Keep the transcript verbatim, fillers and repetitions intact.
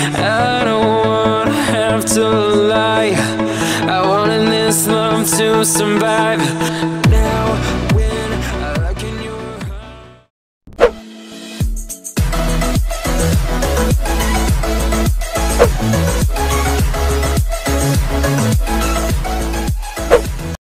I don't wanna have to lie. I wanted this love to survive. Now when I look in your heart.